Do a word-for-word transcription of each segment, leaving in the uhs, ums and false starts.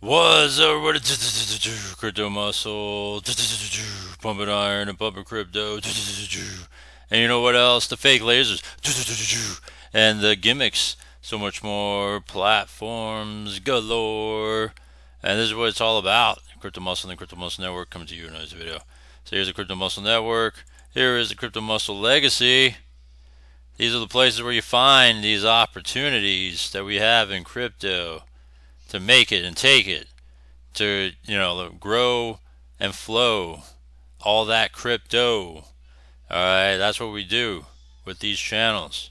Was a crypto muscle, pumping iron and pumping crypto, and you know what else? The fake lasers and the gimmicks, so much more, platforms galore, and this is what it's all about. Crypto Muscle and Crypto Muscle Network coming to you in this video. So here's the Crypto Muscle Network. Here is the Crypto Muscle Legacy. These are the places where you find these opportunities that we have in crypto, to make it and take it, to, you know, grow and flow, all that crypto. Alright, that's what we do with these channels.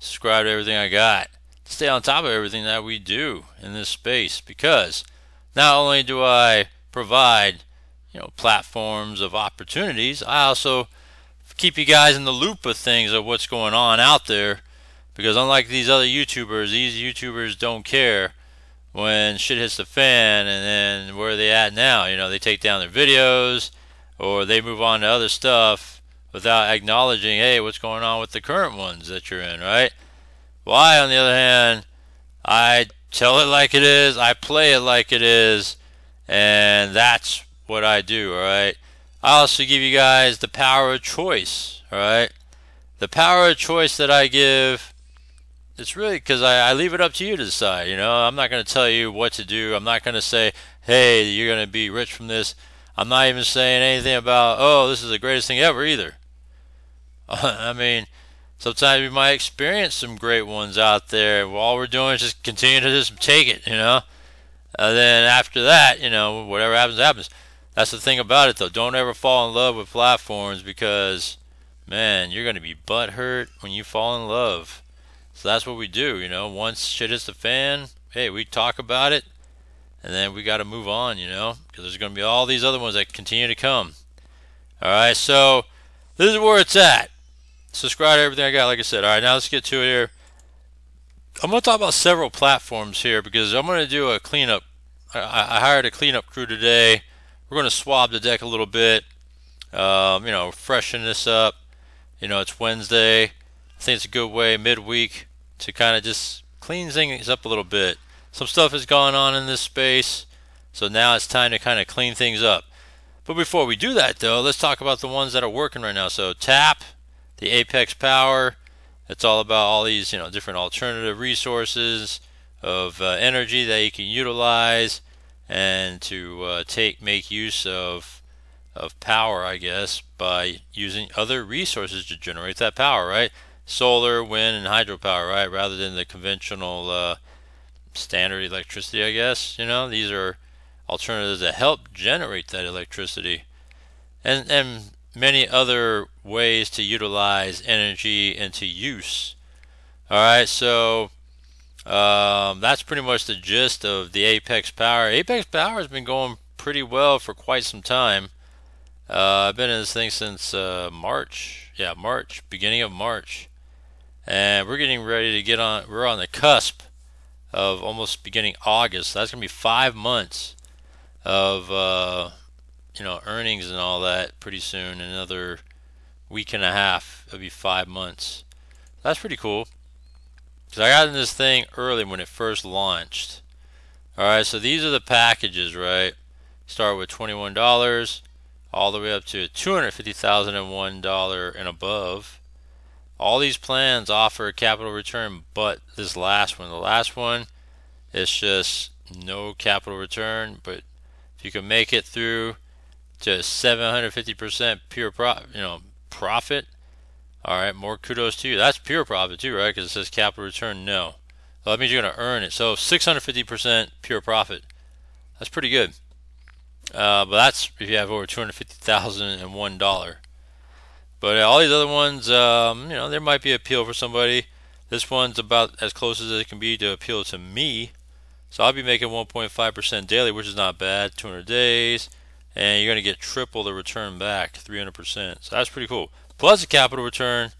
Subscribe to everything I got. Stay on top of everything that we do in this space, because not only do I provide, you know, platforms of opportunities, I also keep you guys in the loop of things of what's going on out there, because unlike these other YouTubers, these YouTubers don't care when shit hits the fan, and then where are they at now? You know, they take down their videos or they move on to other stuff without acknowledging, hey, what's going on with the current ones that you're in, right? Well, I, on the other hand, I tell it like it is, I play it like it is, and that's what I do, alright? I also give you guys the power of choice, alright? The power of choice that I give, it's really because I, I leave it up to you to decide. You know, I'm not going to tell you what to do. I'm not going to say, hey, you're going to be rich from this. I'm not even saying anything about, oh, this is the greatest thing ever either. I mean, sometimes we might experience some great ones out there. All we're doing is just continue to just take it, you know. And then after that, you know, whatever happens, happens. That's the thing about it, though. Don't ever fall in love with platforms, because, man, you're going to be butthurt when you fall in love. So that's what we do, you know. Once shit hits the fan, hey, we talk about it, and then we got to move on, you know, because there's going to be all these other ones that continue to come. All right, so this is where it's at. Subscribe to everything I got, like I said. All right, now let's get to it here. I'm going to talk about several platforms here, because I'm going to do a cleanup. I, I hired a cleanup crew today. We're going to swab the deck a little bit, um, you know, freshen this up. You know, it's Wednesday. I think it's a good way midweek to kind of just clean things up a little bit. Some stuff has gone on in this space, so now it's time to kind of clean things up. But before we do that, though, let's talk about the ones that are working right now. So TAP, the Apex Power, it's all about all these, you know, different alternative resources of uh, energy that you can utilize and to uh, take make use of of power, I guess, by using other resources to generate that power, right? Solar, wind, and hydropower, right? Rather than the conventional uh, standard electricity, I guess. You know, these are alternatives that help generate that electricity, and and many other ways to utilize energy into use. All right, so um, that's pretty much the gist of the Apex Power. Apex Power has been going pretty well for quite some time. Uh, I've been in this thing since uh, March. Yeah, March, beginning of March. And we're getting ready to get on, we're on the cusp of almost beginning August. That's going to be five months of, uh, you know, earnings and all that pretty soon. Another week and a half, it'll be five months. That's pretty cool. Because I got in this thing early when it first launched. Alright, so these are the packages, right? Start with twenty-one dollars. All the way up to two hundred fifty thousand one dollars and above. All these plans offer a capital return, but this last one, the last one, it's just no capital return. But if you can make it through to seven hundred fifty percent pure profit, you know, profit, all right, more kudos to you. That's pure profit too, right? Because it says capital return, no. So that means you're going to earn it. So six hundred fifty percent pure profit. That's pretty good. Uh, but that's if you have over two hundred fifty thousand one dollars. But all these other ones, um, you know, there might be appeal for somebody. This one's about as close as it can be to appeal to me. So I'll be making one point five percent daily, which is not bad, two hundred days. And you're going to get triple the return back, three hundred percent. So that's pretty cool. Plus the capital return.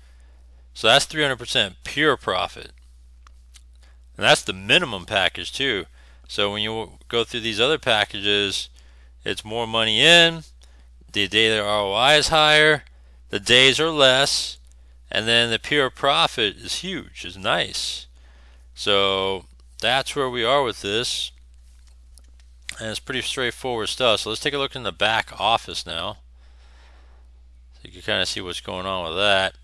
So that's three hundred percent pure profit. And that's the minimum package too. So when you go through these other packages, it's more money in, the daily R O I is higher, the days are less, and then the pure profit is huge, is nice. So that's where we are with this. And it's pretty straightforward stuff. So let's take a look in the back office now. So you can kind of see what's going on with that.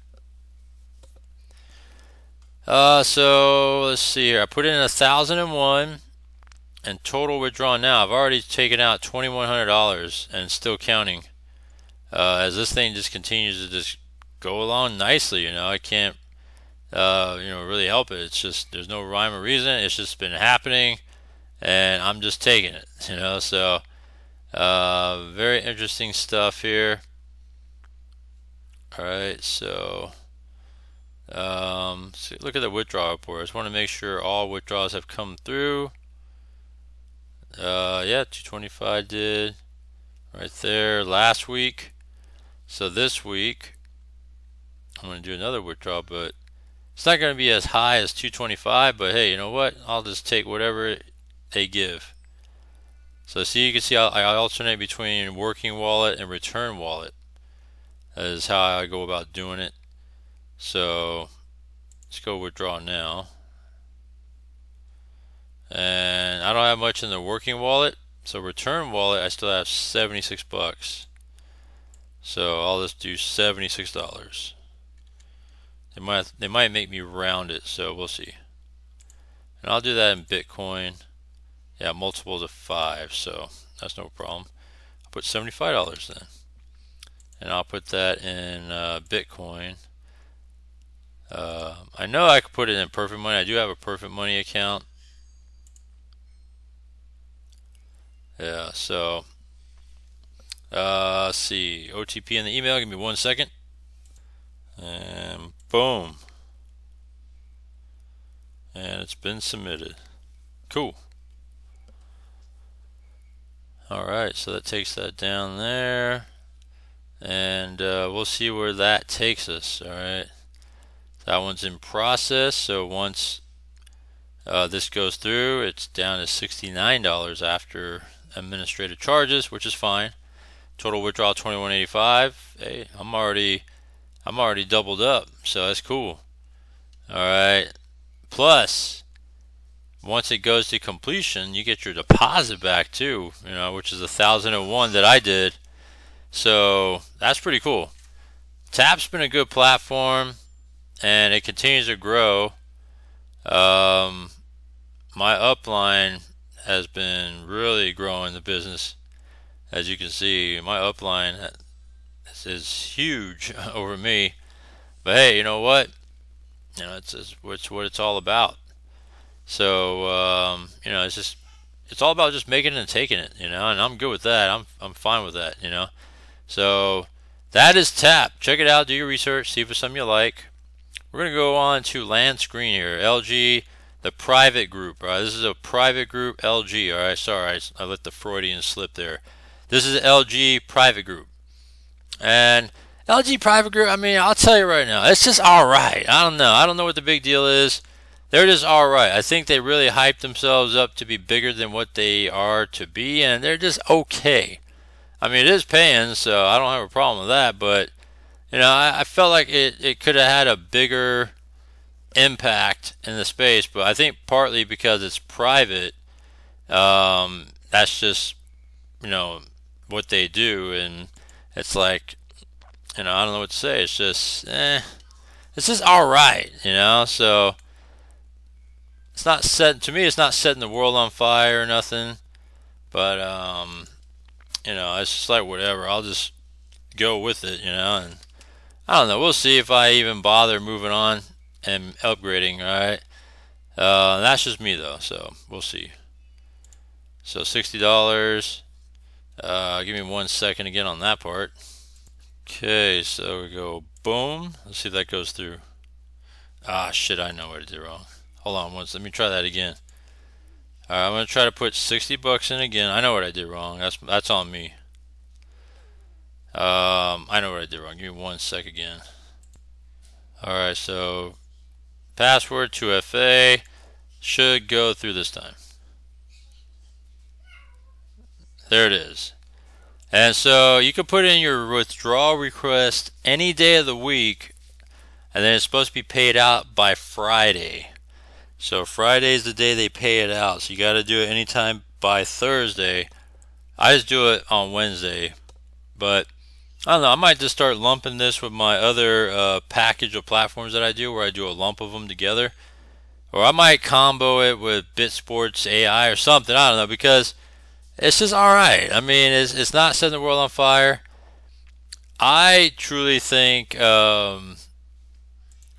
Uh, so let's see here. I put in a thousand and one, and total withdrawn now. I've already taken out twenty-one hundred dollars, and still counting. Uh, as this thing just continues to just go along nicely, you know, I can't, uh, you know, really help it. It's just there's no rhyme or reason. It's just been happening, and I'm just taking it, you know. So uh, very interesting stuff here. All right, so. Um, so look at the withdrawal report. I just want to make sure all withdrawals have come through. Uh, yeah, two twenty-five did right there last week. So this week I'm going to do another withdrawal, but it's not going to be as high as two twenty-five. But hey, you know what? I'll just take whatever they give. So see, you can see I, I alternate between working wallet and return wallet. That is how I go about doing it. So let's go withdraw now, and I don't have much in the working wallet, so return wallet I still have seventy-six bucks, so I'll just do seventy-six dollars. They might they might make me round it, so we'll see. And I'll do that in Bitcoin. Yeah, multiples of five, so that's no problem. I'll put seventy-five dollars then, and I'll put that in uh, Bitcoin. Uh, I know I could put it in Perfect Money. I do have a Perfect Money account. Yeah, so uh, let's see, O T P in the email. Give me one second, and boom, and it's been submitted. Cool. All right, so that takes that down there, and uh, we'll see where that takes us. All right. That one's in process, so once uh, this goes through, it's down to sixty-nine dollars after administrative charges, which is fine. Total withdrawal twenty-one eighty-five. Hey, I'm already, I'm already doubled up, so that's cool. All right. Plus, once it goes to completion, you get your deposit back too, you know, which is one thousand one that I did. So that's pretty cool. Tap's been a good platform, and it continues to grow. Um, my upline has been really growing the business. As you can see, my upline is huge over me. But hey, you know what? You know, it's, it's, it's what it's all about. So um, you know, it's just it's all about just making it and taking it. You know, and I'm good with that. I'm I'm fine with that. You know, so that is TAP. Check it out. Do your research. See if it's something you like. We're going to go on to land screen here. L G, the private group. All right, this is a private group, L G. All right, sorry, I let the Freudian slip there. This is L G Private Group. And L G Private Group, I mean, I'll tell you right now, it's just all right. I don't know. I don't know what the big deal is. They're just all right. I think they really hyped themselves up to be bigger than what they are to be, and they're just okay. I mean, it is paying, so I don't have a problem with that, but you know, I, I felt like it, it could have had a bigger impact in the space, but I think partly because it's private, um, that's just, you know, what they do, and it's like, you know, I don't know what to say. It's just, eh, it's just all right, you know, so it's not set, to me, it's not setting the world on fire or nothing, but, um, you know, it's just like whatever, I'll just go with it, you know, and I don't know. We'll see if I even bother moving on and upgrading. All right, uh, that's just me though. So we'll see. So sixty dollars. Uh, give me one second again on that part. Okay, so we go boom. Let's see if that goes through. Ah, shit! I know what I did wrong. Hold on once. Let me try that again. All right, I'm gonna try to put sixty bucks in again. I know what I did wrong. That's that's on me. Um, I know what I did wrong. Give me one sec again. Alright, so password two F A should go through this time. There it is. And so you can put in your withdrawal request any day of the week, and then it's supposed to be paid out by Friday. So Friday is the day they pay it out. So you got to do it anytime by Thursday. I just do it on Wednesday, but I don't know, I might just start lumping this with my other uh, package of platforms that I do, where I do a lump of them together. Or I might combo it with BitSports A I or something, I don't know, because it's just alright. I mean, it's, it's not setting the world on fire. I truly think, um,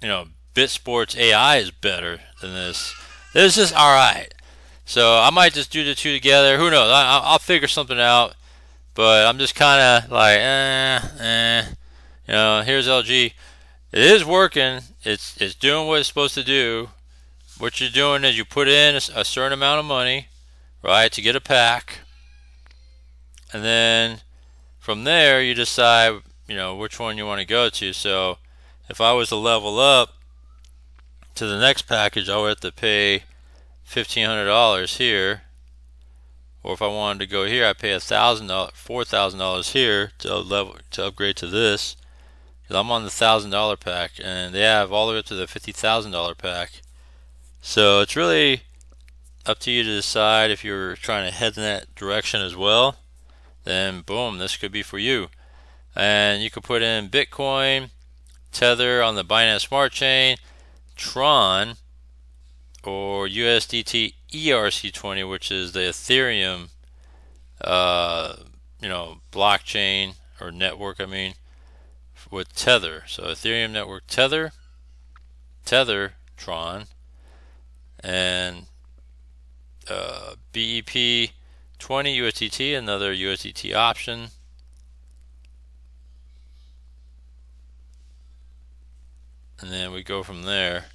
you know, BitSports A I is better than this. This is alright. So I might just do the two together. Who knows? I, I'll figure something out. But I'm just kind of like, eh, eh. You know, here's L G. It is working. It's it's doing what it's supposed to do. What you're doing is you put in a, a certain amount of money, right, to get a pack. And then from there, you decide, you know, which one you want to go to. So if I was to level up to the next package, I would have to pay fifteen hundred dollars here, or if I wanted to go here, I pay a thousand dollars, four thousand dollars here to level to upgrade to this. Cause I'm on the thousand dollar pack, and they have all the way up to the fifty thousand dollar pack. So it's really up to you to decide if you're trying to head in that direction as well. Then boom, this could be for you. And you could put in Bitcoin, Tether on the Binance Smart Chain, Tron, or U S D T E R C twenty, which is the Ethereum uh, you know, blockchain or network, I mean, with Tether. So Ethereum network, Tether, Tether, Tron, and uh, B E P twenty U S D T, another U S D T option. And then we go from there.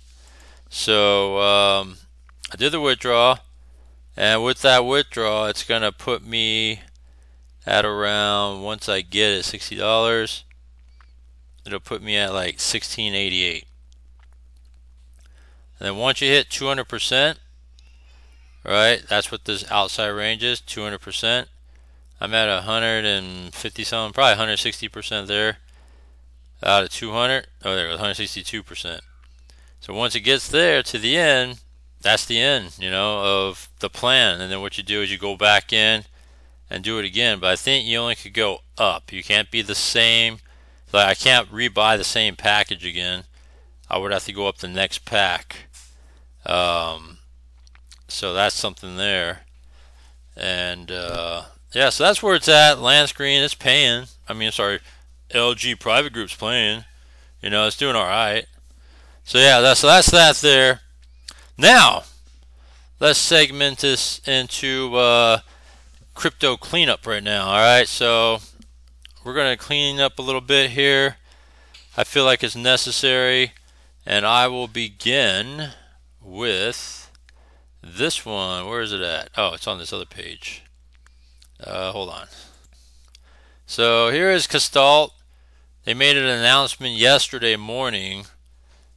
So um, I did the withdrawal, and with that withdrawal, it's gonna put me at around, once I get it, sixty dollars. It'll put me at like sixteen eighty-eight. And then once you hit two hundred percent, right? That's what this outside range is, two hundred percent. I'm at one hundred fifty something, probably one hundred sixty percent there. Out of two hundred, oh, there it goes, one hundred sixty-two percent. So once it gets there to the end, that's the end, you know, of the plan. And then what you do is you go back in and do it again. But I think you only could go up. You can't be the same. Like, I can't rebuy the same package again. I would have to go up the next pack. Um, so that's something there. And, uh, yeah, so that's where it's at. Land Screen, it's paying. I mean, sorry, L G Private Group's paying. You know, it's doing all right. So yeah, that's that's that there. Now, let's segment this into uh, crypto cleanup right now. All right, so we're gonna clean up a little bit here. I feel like it's necessary, and I will begin with this one. Where is it at? Oh, it's on this other page. Uh, hold on. So here is Castalt. They made an announcement yesterday morning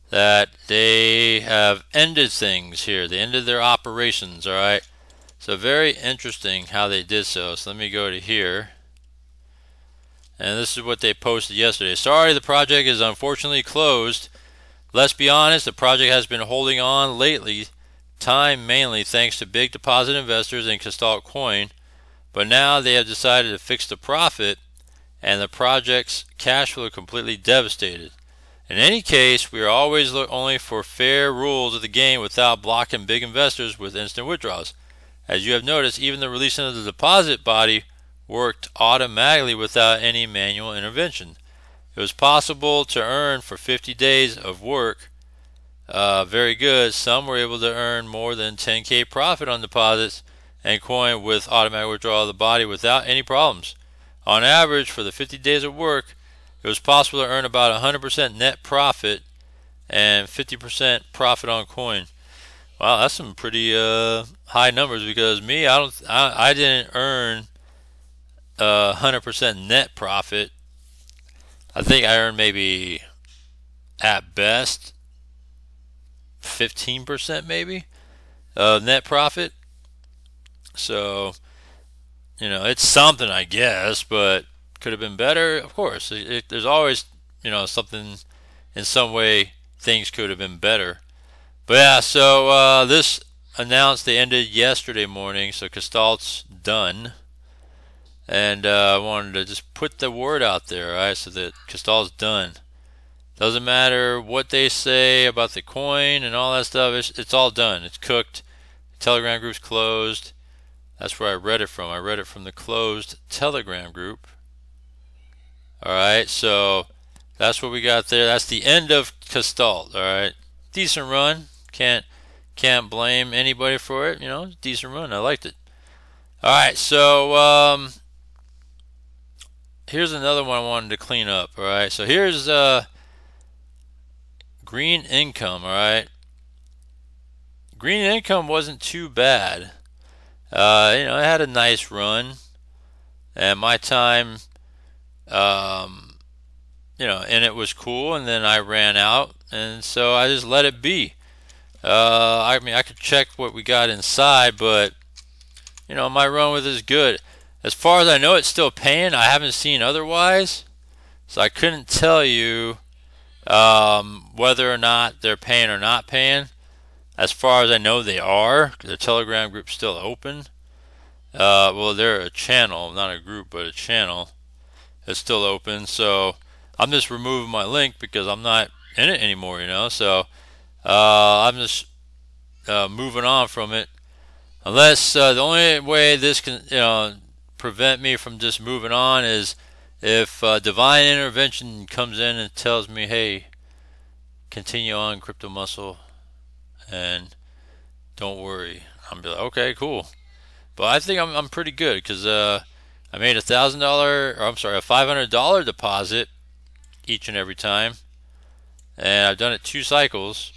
that they have ended things here. They ended their operations, all right? So very interesting how they did so. So let me go to here. And this is what they posted yesterday. Sorry, the project is unfortunately closed. Let's be honest, the project has been holding on lately, time mainly thanks to big deposit investors in Castalt Coin. But now they have decided to fix the profit, and the project's cash flow completely devastated. In any case, we are always look only for fair rules of the game without blocking big investors with instant withdrawals. As you have noticed, even the releasing of the deposit body worked automatically without any manual intervention. It was possible to earn for fifty days of work. Uh, very good. Some were able to earn more than ten K profit on deposits and coin with automatic withdrawal of the body without any problems. On average, for the fifty days of work, it was possible to earn about one hundred percent net profit and fifty percent profit on coin. Wow, that's some pretty uh, high numbers, because me, I don't, I, I didn't earn uh, one hundred percent net profit. I think I earned maybe at best fifteen percent maybe uh, net profit. So, you know, it's something, I guess, but could have been better, of course. It, it, there's always, you know, something in some way things could have been better. But yeah, so uh, this announced they ended yesterday morning, so Castalt's done. And uh, I wanted to just put the word out there, all right, so that Castalt's done. Doesn't matter what they say about the coin and all that stuff. It's, it's all done. It's cooked. Telegram group's closed. That's where I read it from. I read it from the closed Telegram group. All right, so that's what we got there. That's the end of Castalt. All right, decent run. Can't can't blame anybody for it. You know, decent run. I liked it. All right, so um, here's another one I wanted to clean up. All right, so here's uh, Green Income. All right, Green Income wasn't too bad. Uh, you know, it had a nice run, and my time, um, you know, and it was cool, and then I ran out, and so I just let it be. Uh, I mean, I could check what we got inside, but, you know, my run with it is good. As far as I know, it's still paying. I haven't seen otherwise, so I couldn't tell you um, whether or not they're paying or not paying. As far as I know, they are. The Telegram group's still open. Uh, well, they're a channel, not a group, but a channel. It's still open. So I'm just removing my link because I'm not in it anymore, you know. So uh, I'm just uh, moving on from it. Unless uh, the only way this can, you know, prevent me from just moving on is if uh, divine intervention comes in and tells me, hey, continue on, Crypto Muscle. And don't worry, I'm be like, okay, cool. But I think I'm I'm pretty good because uh, I made a thousand dollar, or I'm sorry, a five hundred dollar deposit each and every time, and I've done it two cycles,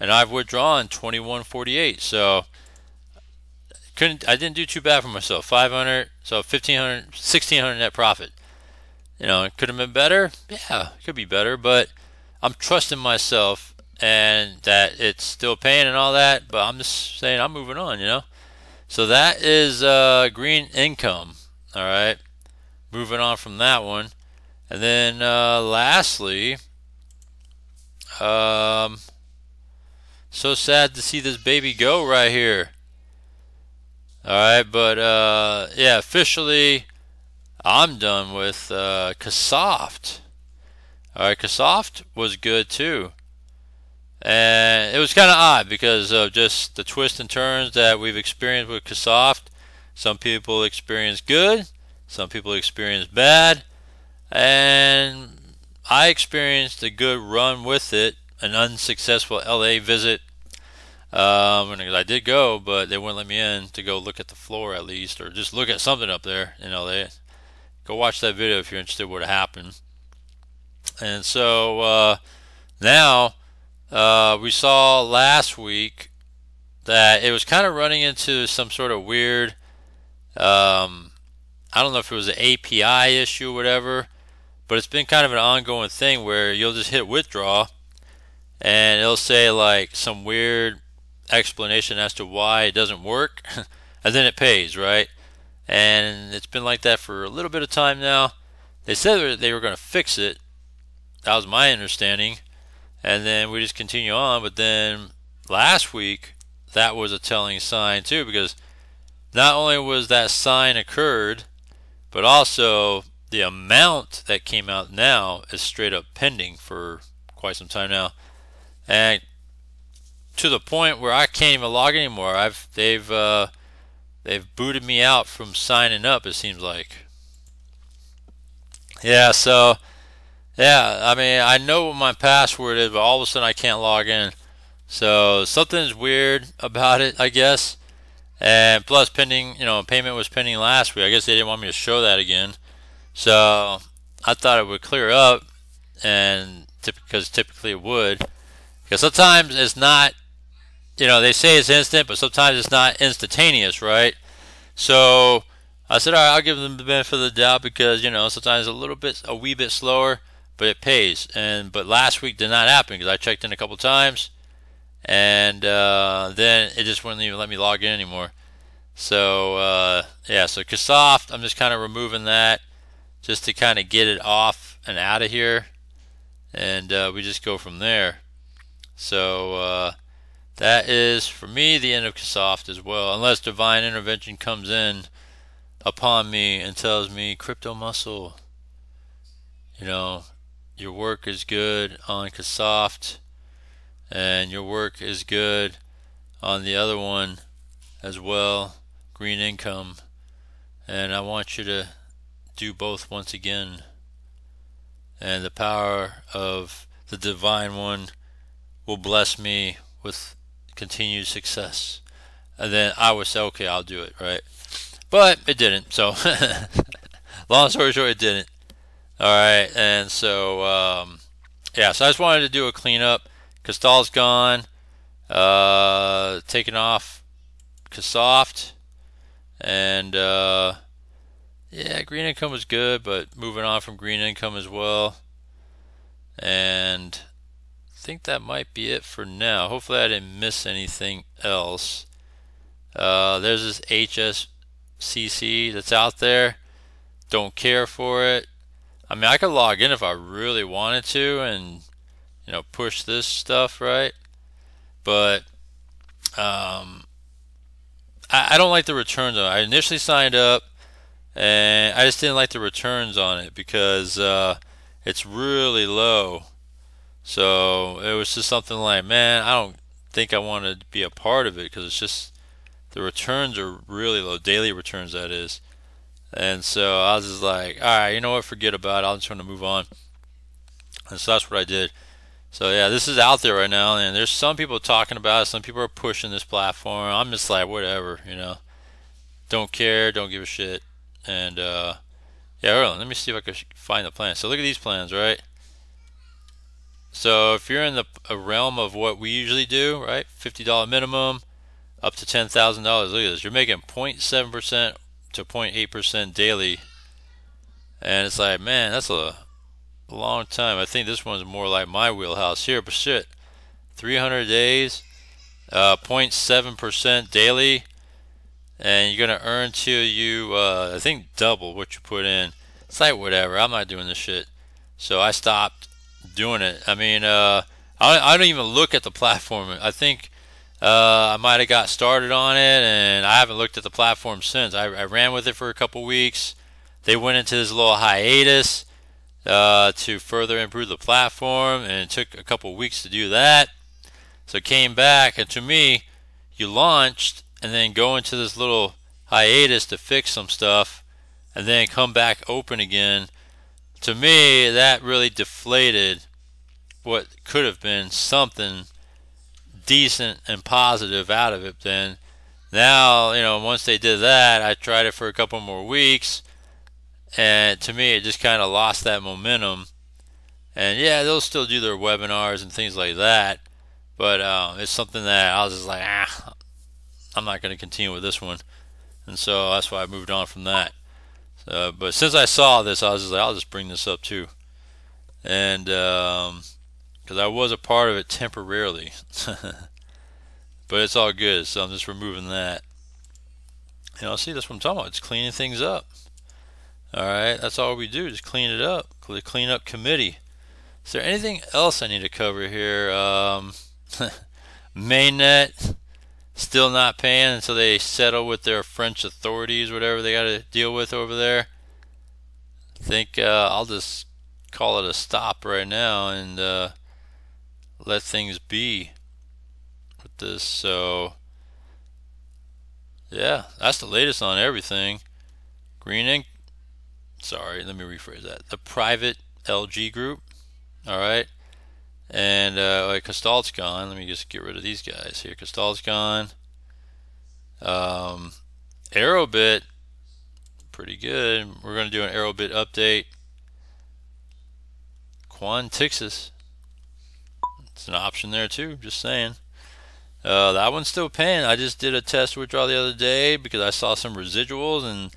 and I've withdrawn twenty one forty eight. So couldn't I didn't do too bad for myself. Five hundred, so fifteen hundred, sixteen hundred net profit. You know, it could have been better. Yeah, it could be better, but I'm trusting myself. And that it's still paying and all that, but I'm just saying I'm moving on, you know. So that is uh, Green Income, all right. Moving on from that one, and then uh, lastly, um, so sad to see this baby go right here. All right, but uh, yeah, officially, I'm done with uh, Kassoft. All right, Kassoft was good too. And it was kind of odd because of just the twists and turns that we've experienced with Kassoft. Some people experience good, some people experience bad, and I experienced a good run with it, an unsuccessful L A visit. Um, I did go, but they wouldn't let me in to go look at the floor at least, or just look at something up there in L A. Go watch that video if you're interested in what happened. And so uh, now... Uh, we saw last week that it was kind of running into some sort of weird, um, I don't know if it was an A P I issue or whatever, but it's been kind of an ongoing thing where you'll just hit withdraw and it'll say like some weird explanation as to why it doesn't work and then it pays, right? And it's been like that for a little bit of time now. They said they were going to fix it. That was my understanding. And then we just continue on, but then last week that was a telling sign too, because not only was that sign occurred, but also the amount that came out now is straight up pending for quite some time now, and to the point where I can't even log anymore. I've they've uh, they've booted me out from signing up. It seems like, yeah. So. Yeah, I mean, I know what my password is, but all of a sudden I can't log in. So something's weird about it, I guess. And plus, pending, you know, payment was pending last week. I guess they didn't want me to show that again. So I thought it would clear up, and because typically it would. Because sometimes it's not, you know, they say it's instant, but sometimes it's not instantaneous, right? So I said, all right, I'll give them the benefit of the doubt because, you know, sometimes it's a little bit, a wee bit slower. But it pays, and but last week did not happen because I checked in a couple times, and uh, then it just wouldn't even let me log in anymore. So uh, yeah, so Kassoft, I'm just kind of removing that just to kind of get it off and out of here, and uh, we just go from there. So uh, That is, for me, the end of Kassoft as well, unless divine intervention comes in upon me and tells me, Crypto Muscle, you know, your work is good on Kassoft and your work is good on the other one as well, Green Income, and I want you to do both once again. And the power of the divine one will bless me with continued success, and then I would say, okay, I'll do it, right? But it didn't, so long story short, it didn't. All right, and so um, yeah, so I just wanted to do a cleanup. Castalt's gone, uh, taking off Kassoft, and uh, yeah, Green Income was good, but moving on from Green Income as well. And I think that might be it for now. Hopefully I didn't miss anything else. Uh, there's this H S C C that's out there. Don't care for it. I mean, I could log in if I really wanted to and, you know, push this stuff, right? But um, I, I don't like the returns on it. I initially signed up and I just didn't like the returns on it because uh, it's really low. So it was just something like, man, I don't think I want to be a part of it because it's just the returns are really low, daily returns, that is. And so I was just like, all right, you know what, forget about it. I'm just going to move on. And so that's what I did. So yeah, this is out there right now, and there's some people talking about it. Some people are pushing this platform. I'm just like, whatever, you know. Don't care, don't give a shit. And uh, yeah, hold on, let me see if I can find the plans. So look at these plans, right? So if you're in the a realm of what we usually do, right, fifty dollar minimum up to ten thousand dollars, look at this. You're making zero point seven percent to zero point eight percent daily. And it's like, man, that's a long time. I think this one's more like my wheelhouse here. But shit, three hundred days, uh, zero point seven percent daily. And you're going to earn till you, uh, I think, double what you put in. It's like, whatever. I'm not doing this shit. So I stopped doing it. I mean, uh, I, I don't even look at the platform. I think uh, I might have got started on it, and I haven't looked at the platform since. I, I ran with it for a couple weeks. They went into this little hiatus uh, to further improve the platform, and it took a couple weeks to do that. So it came back, and to me, you launched and then go into this little hiatus to fix some stuff, and then come back open again. To me, that really deflated what could have been something decent and positive out of it. Then now, you know, once they did that, I tried it for a couple more weeks, and to me, it just kind of lost that momentum. And yeah, they'll still do their webinars and things like that, but um, it's something that I was just like, ah, I'm not going to continue with this one. And so that's why I moved on from that. Uh, but since I saw this, I was just like, I'll just bring this up too, and because um, I was a part of it temporarily, but it's all good. So I'm just removing that. And I'll see, that's what I'm talking about. It's cleaning things up. All right, that's all we do. Just clean it up. The cleanup committee. Is there anything else I need to cover here? Um, Mainnet still not paying until they settle with their French authorities, whatever they got to deal with over there. I think uh, I'll just call it a stop right now and uh, let things be with this. So yeah, that's the latest on everything. Green Inc. Sorry, let me rephrase that. The private L G group. All right. And uh, Castalt's gone. Let me just get rid of these guys here. Castalt's gone. Um, Aerobit, pretty good. We're going to do an Aerobit update. Quantixis, it's an option there too. Just saying. Uh, that one's still paying. I just did a test withdrawal the other day because I saw some residuals, and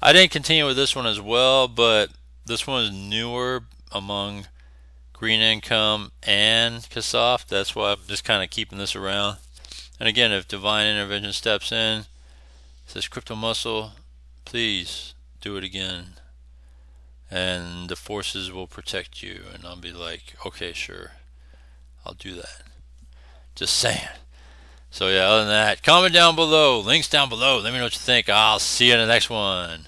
I didn't continue with this one as well. But this one is newer among Green Income and Kassoft. That's why I'm just kind of keeping this around. And again, if divine intervention steps in, says Crypto Muscle, please do it again, and the forces will protect you. And I'll be like, okay, sure, I'll do that. Just saying. So yeah, other than that, comment down below, links down below, let me know what you think. I'll see you in the next one.